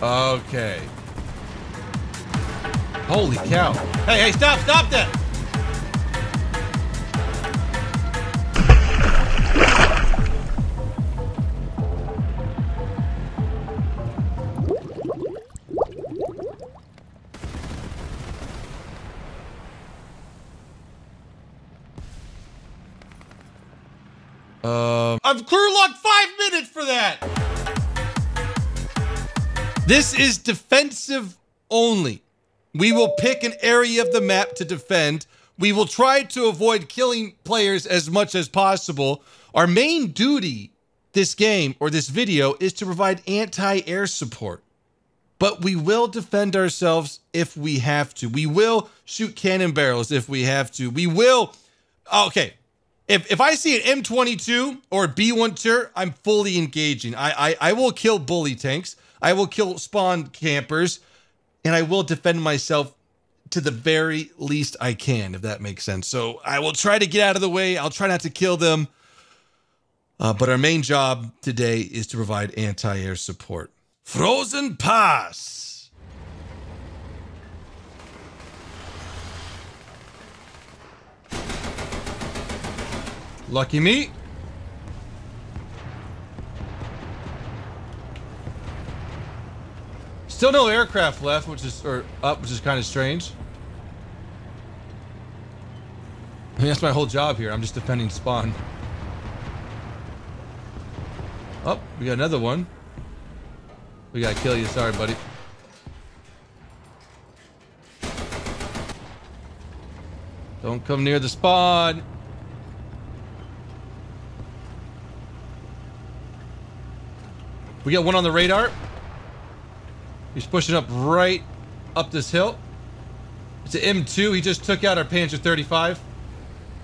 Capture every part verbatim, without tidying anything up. Okay. Holy cow. Hey, hey, stop, stop that! Um, I've clear locked five minutes for that. This is defensive only. We will pick an area of the map to defend. We will try to avoid killing players as much as possible. Our main duty this game or this video is to provide anti-air support. But we will defend ourselves if we have to. We will shoot cannon barrels if we have to. We will... Okay. If, if I see an M twenty-two or a B one, I'm fully engaging. I, I, I will kill bully tanks. I will kill spawn campers. And I will defend myself to the very least I can, if that makes sense. So I will try to get out of the way. I'll try not to kill them. Uh, but our main job today is to provide anti-air support. Frozen Pass. Lucky me. Still no aircraft left, which is, or up, which is kind of strange. I mean, that's my whole job here. I'm just defending spawn. Oh, we got another one. We gotta kill you. Sorry, buddy. Don't come near the spawn. We got one on the radar. He's pushing up right up this hill. It's an M two. He just took out our Panther thirty-five.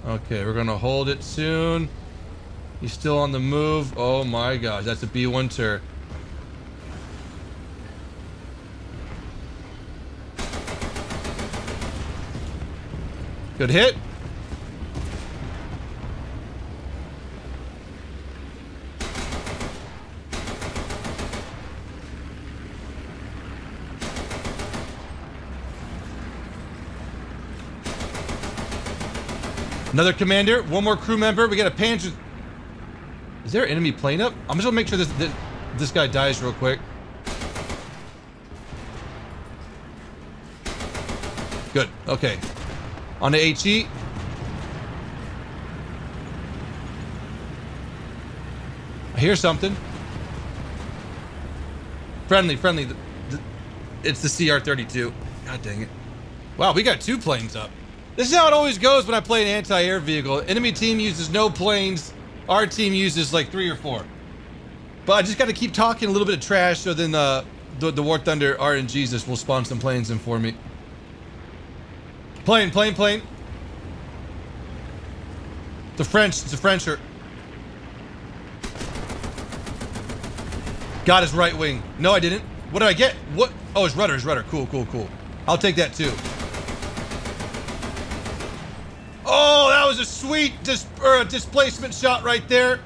Okay, we're going to hold it soon. He's still on the move. Oh my gosh, that's a B one turret. Good hit. Another commander, one more crew member. We got a Panzer. Is there an enemy plane up? I'm just gonna make sure this, this this guy dies real quick. Good. Okay. On the H E. I hear something. Friendly, friendly. The, the, it's the C R thirty-two. God dang it! Wow, we got two planes up. This is how it always goes when I play an anti-air vehicle. Enemy team uses no planes. Our team uses like three or four. But I just got to keep talking a little bit of trash so then uh, the, the War Thunder R N Gs will spawn some planes in for me. Plane, plane, plane. The French, it's a Frencher. Got his right wing. No, I didn't. What did I get? What? Oh, his rudder, his rudder. Cool, cool, cool. I'll take that too. Oh, that was a sweet dis er, displacement shot right there.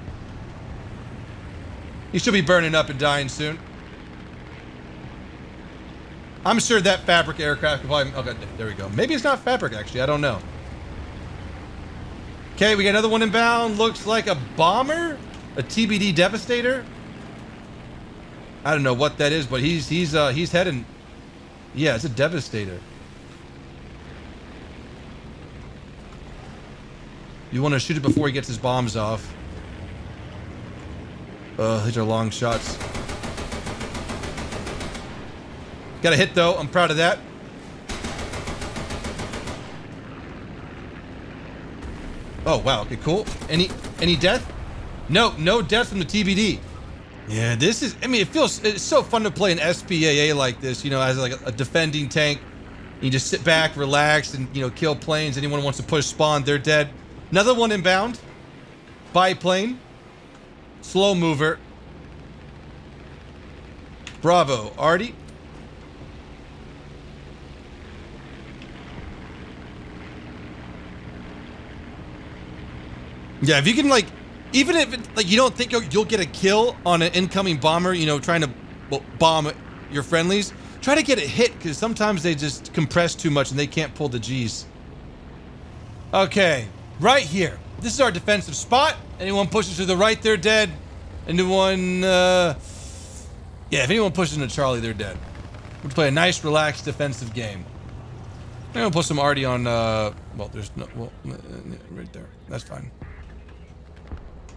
He should be burning up and dying soon. I'm sure that fabric aircraft could probably... Okay, there we go. Maybe it's not fabric, actually. I don't know. Okay, we got another one inbound. Looks like a bomber. A T B D Devastator. I don't know what that is, but he's, he's, uh, he's heading... Yeah, it's a Devastator. You want to shoot it before he gets his bombs off. Uh, these are long shots. Got a hit though. I'm proud of that. Oh wow. Okay, cool. Any any death? No, no death from the T B D. Yeah, this is. I mean, it feels. It's so fun to play an S P A A like this. You know, as like a, a defending tank. You just sit back, relax, and you know, kill planes. Anyone who wants to push spawn, they're dead. Another one inbound. Biplane. Slow mover. Bravo, Artie. Yeah, if you can, like, even if it, like you don't think you'll, you'll get a kill on an incoming bomber, you know, trying to well, bomb your friendlies, try to get it hit, because sometimes they just compress too much and they can't pull the G's. Okay, right here. This is our defensive spot. Anyone pushes to the right, they're dead. Anyone, uh... yeah, if anyone pushes into Charlie, they're dead. We'll play a nice, relaxed, defensive game. I'm gonna put some Artie on, uh... well, there's no... well, right there. That's fine.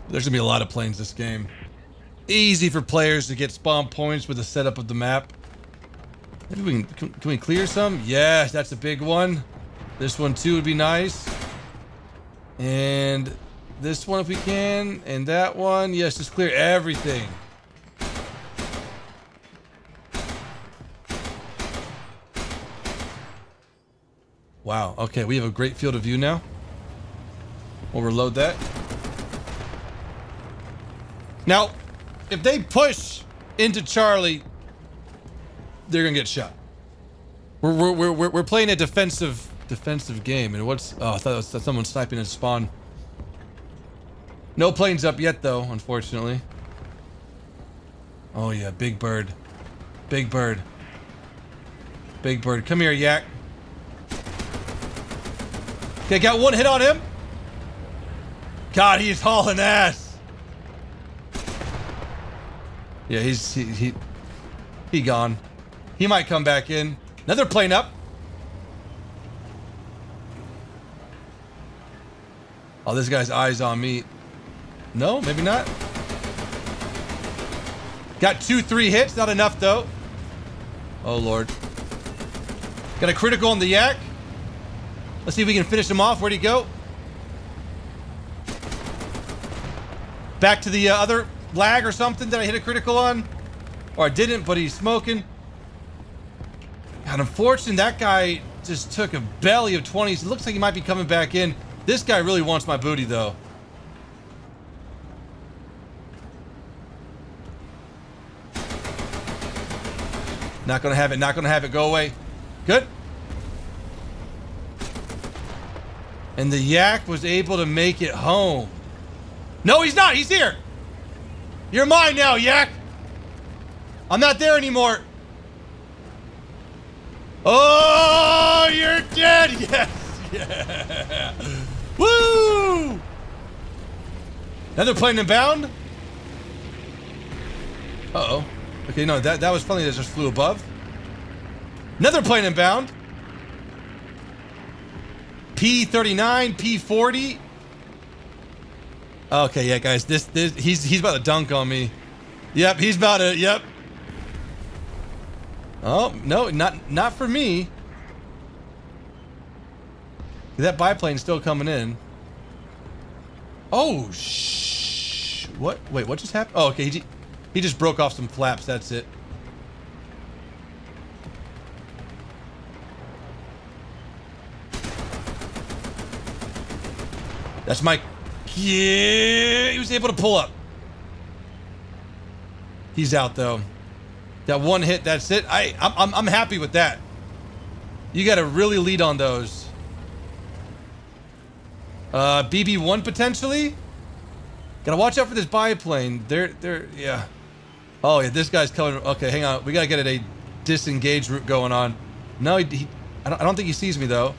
There's gonna be a lot of planes this game. Easy for players to get spawn points with the setup of the map. Maybe we can, can we clear some? Yes, that's a big one. This one too would be nice. And this one if we can, and that one. Yes, just clear everything. Wow, okay, we have a great field of view now. We'll reload that. Now, if they push into Charlie, they're gonna get shot. We're we're we're we're playing a defensive defensive game, and what's oh I thought that was someone sniping at spawn. No planes up yet though, unfortunately. Oh yeah, Big Bird, Big Bird, Big Bird, come here, Yak. Okay, got one hit on him. God, he's hauling ass. Yeah, he's he he. He gone. He might come back in. Another plane up. Oh, this guy's eyes on me. No, maybe not. Got two, three hits. Not enough, though. Oh, Lord. Got a critical on the Yak. Let's see if we can finish him off. Where'd he go? Back to the uh, other lag or something that I hit a critical on. Or I didn't, but he's smoking. God, unfortunately, that guy just took a belly of twenties. It looks like he might be coming back in. This guy really wants my booty, though. Not gonna have it, not gonna have it. Go away. Good. And the Yak was able to make it home. No, he's not. He's here. You're mine now, Yak. I'm not there anymore. Oh, you're dead. Yes. Yeah. Woo. Another plane inbound. Uh-oh. Okay, no, that, that was funny. That just flew above. Another plane inbound. P thirty-nine, P forty. Okay, yeah, guys. This, this, he's, he's about to dunk on me. Yep, he's about to, yep. Oh, no, not not for me. That biplane's still coming in. Oh, shh. What? Wait, what just happened? Oh, okay. He, he just broke off some flaps. That's it. That's my... yeah, he was able to pull up. He's out, though. That one hit, that's it. I, I'm, I'm happy with that. You got to really lead on those. Uh, B B one potentially. Gotta watch out for this biplane. They're, they're, yeah. Oh yeah, this guy's coming. Okay, hang on. We gotta get a disengage route going on. No, he, he I, don't, I don't think he sees me though.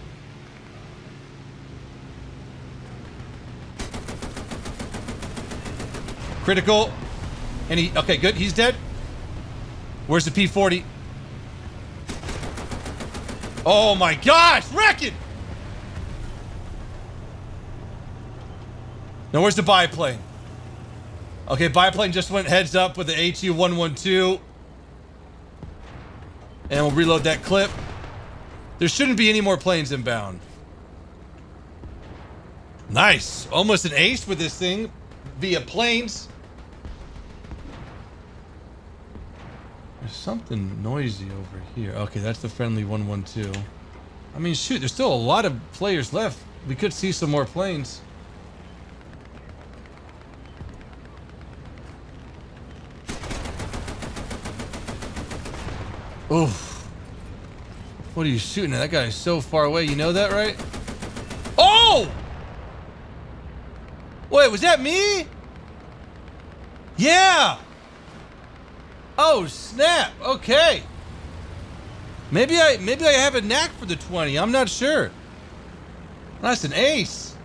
Critical. And he, okay, good. He's dead. Where's the P forty? Oh my gosh, wreck it! Now where's the biplane? Okay, biplane just went heads up with the H U one twelve. And we'll reload that clip. There shouldn't be any more planes inbound. Nice, almost an ace with this thing via planes. There's something noisy over here. Okay, that's the friendly one twelve. I mean, shoot, there's still a lot of players left. We could see some more planes. Oof. What are you shooting at? That guy is so far away. You know that, right? Oh! Wait, was that me? Yeah! Oh, snap. Okay. Maybe I maybe I have a knack for the twenty. I'm not sure. That's an ace.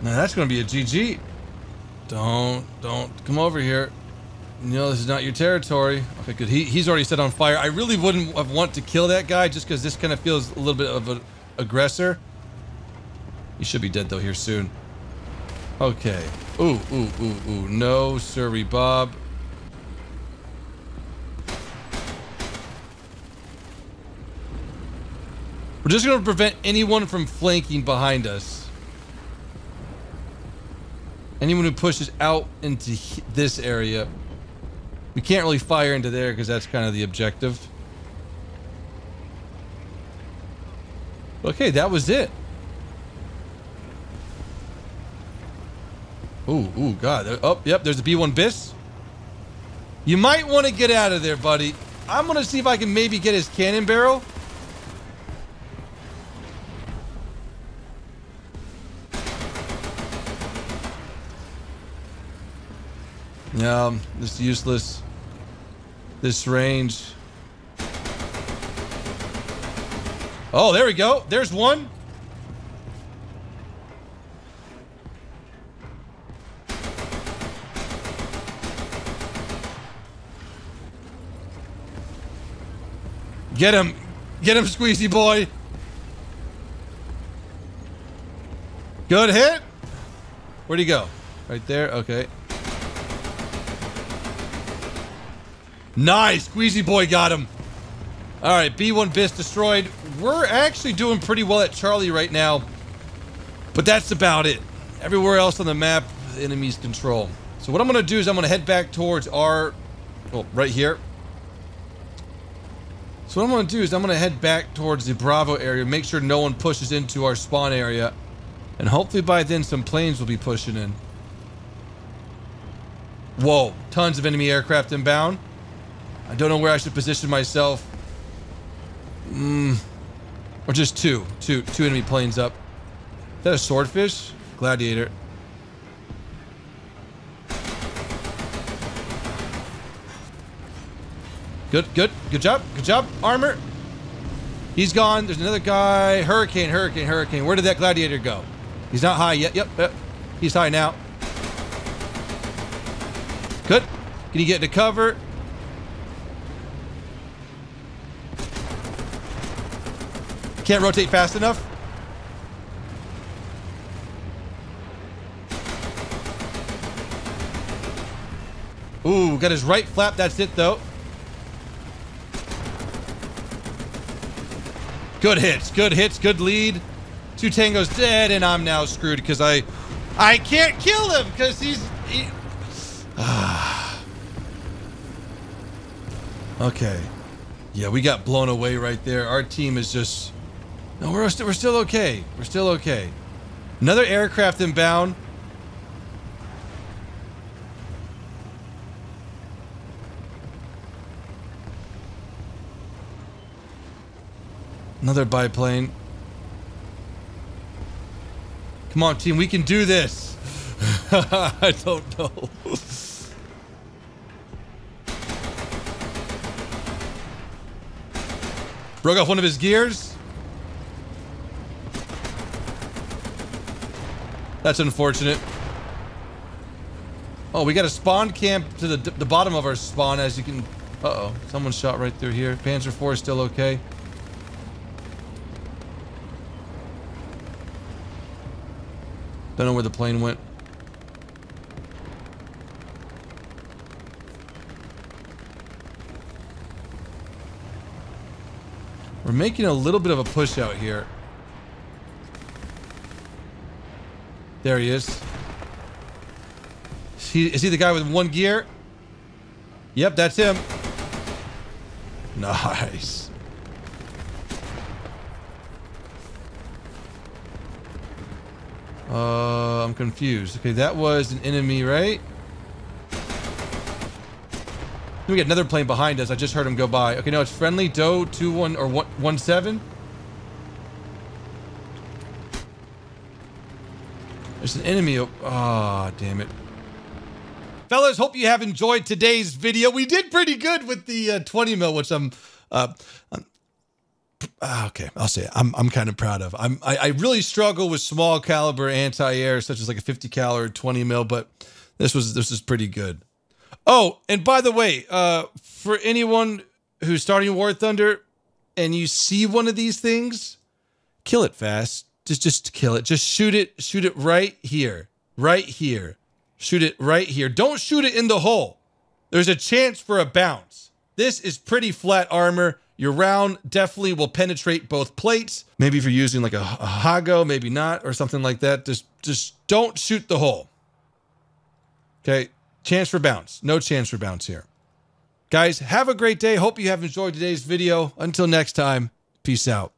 Now that's going to be a G G. Don't, don't come over here. No, this is not your territory. Okay, good. He, he's already set on fire. I really wouldn't have want to kill that guy just because this kind of feels a little bit of an aggressor. He should be dead though here soon. Okay. Ooh, ooh, ooh, ooh. No, sorry, Bob. We're just going to prevent anyone from flanking behind us. Anyone who pushes out into this area. We can't really fire into there because that's kind of the objective. Okay, that was it. Ooh, ooh, God. Oh, yep, there's a B one bis. You might want to get out of there, buddy. I'm going to see if I can maybe get his cannon barrel. No, this is useless. This range. Oh, there we go. There's one. Get him. Get him, squeezy boy. Good hit. Where'd he go? Right there. Okay. Nice. Squeezy boy got him. All right. B one bis destroyed. We're actually doing pretty well at Charlie right now. But that's about it. Everywhere else on the map, the enemy's control. So what I'm going to do is I'm going to head back towards our... Well, right here. So what I'm going to do is I'm going to head back towards the Bravo area, make sure no one pushes into our spawn area, and hopefully by then some planes will be pushing in. Whoa, tons of enemy aircraft inbound. I don't know where I should position myself. Mm, or just two, two, two enemy planes up. Is that a Swordfish? Gladiator. Good, good, good job, good job, armor. He's gone. There's another guy. Hurricane, hurricane, hurricane. Where did that Gladiator go? He's not high yet. Yep, yep. He's high now. Good. Can you get into cover? Can't rotate fast enough. Ooh, got his right flap. That's it though. Good hits, good hits, good lead. Two tangos dead, and I'm now screwed because I, I can't kill him because he's. He... Okay, yeah, we got blown away right there. Our team is just. No, we're st we're still okay. We're still okay. Another aircraft inbound. Another biplane. Come on, team. We can do this. I don't know. Broke off one of his gears. That's unfortunate. Oh, we got a spawn camp to the, the bottom of our spawn, as you can... Uh-oh. Someone shot right through here. Panzer four is still okay. Don't know where the plane went. We're making a little bit of a push out here. There he is. Is he, is he the guy with one gear? Yep, that's him. Nice. Uh, I'm confused. Okay, that was an enemy, right? Then we got another plane behind us. I just heard him go by. Okay, no, it's friendly. Doe twenty-one or one seventeen. There's an enemy. Ah, oh, damn it. Fellas, hope you have enjoyed today's video. We did pretty good with the uh, twenty mil, which I'm, uh, I'm uh, okay, I'll say it. I'm, I'm kind of proud of. I'm, I, I really struggle with small caliber anti-air, such as like a fifty cal or twenty mil, but this was, this is pretty good. Oh, and by the way, uh, for anyone who's starting War Thunder and you see one of these things, kill it fast. Just, just kill it. Just shoot it. Shoot it right here. Right here. Shoot it right here. Don't shoot it in the hole. There's a chance for a bounce. This is pretty flat armor. Your round definitely will penetrate both plates. Maybe if you're using like a, a Hago, maybe not, or something like that. Just, just don't shoot the hole. Okay. Chance for bounce. No chance for bounce here. Guys, have a great day. Hope you have enjoyed today's video. Until next time, peace out.